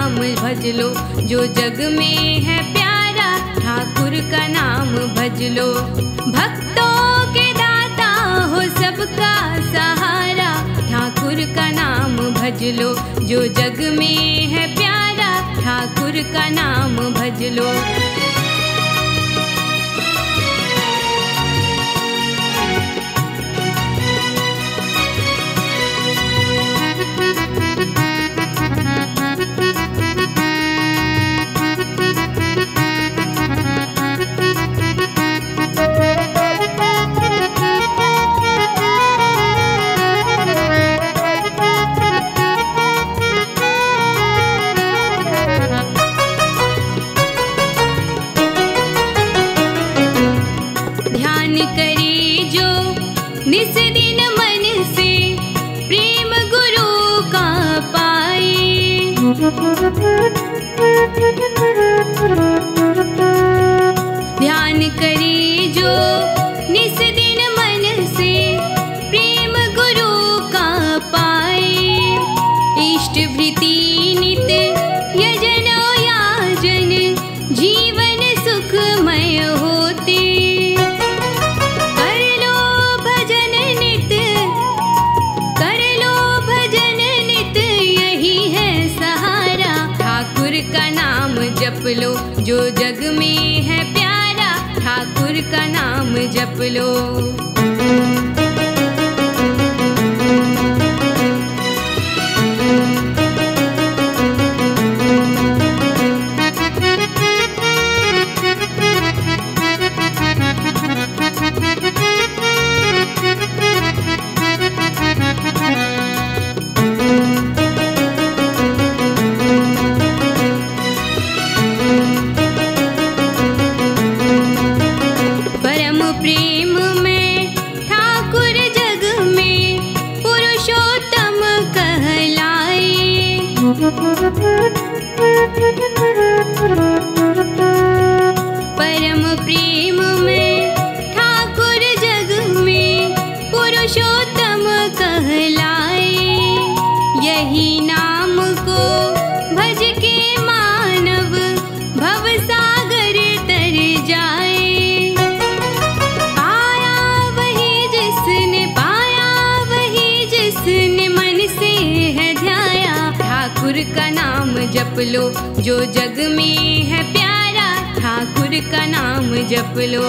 नाम भज लो, जो जग में है प्यारा ठाकुर का नाम भज लो। भक्तों के दाता हो सबका सहारा ठाकुर का नाम भज लो, जो जग में है प्यारा ठाकुर का नाम भज लो। ध्यान करे जो निस दिन मन से प्रेम गुरु का पाए, इष्ट भृति नित यजनो याजन जीवन सुखमय होते। जप लो, जो जग में है प्यारा ठाकुर का नाम जप लो। परम प्रेम में ठाकुर जग में पुरुषोत्तम कहलाए, यही नाम को भज के मानव भव सागर तर जाए। पाया वही जिसने, पाया वही जिसने मन से है ध्याया, ठाकुर का नाम जप लो, जो जग में है प्यारा ठाकुर का नाम जप लो।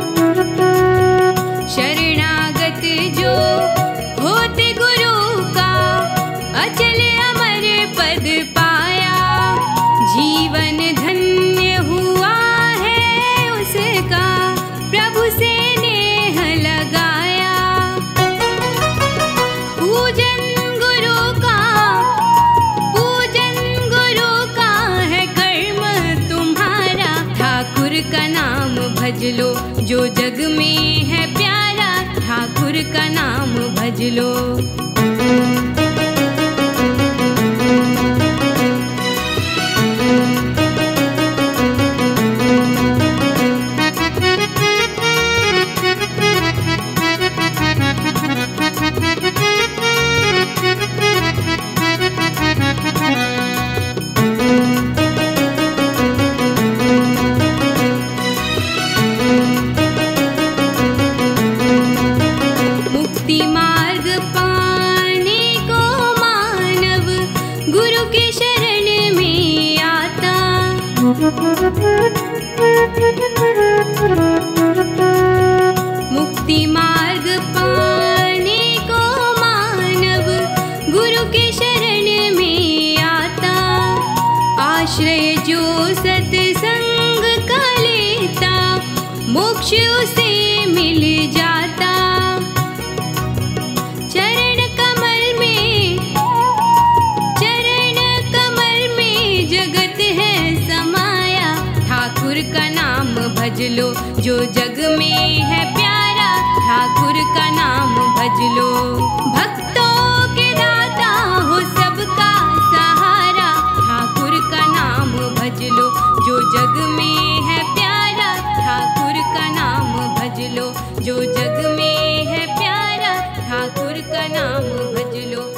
गुरु का अचल अमर पद पाया, शरणागत जो होते गुरु का अचल अमर पद पाया। जीवन धन्य हुआ है उसका प्रभु से नेह लगाया, का नाम भज लो, जो जग में है प्यारा ठाकुर का नाम भज लो। मुक्ति मार्ग पाने को मानव गुरु के शरण में आता, आश आश्रय जो सत्संग का लेता मोक्ष उसे मिल जाता। चरण कमल में जगत है समाया, ठाकुर का नाम भज लो जो जग में है प्यारा, ठाकुर का नाम भज लो। भक्तों के दाता हो सबका सहारा, ठाकुर का नाम भज लो जो जग में है प्यारा, ठाकुर का नाम भज लो जो जग में है प्यारा, ठाकुर का नाम भज लो।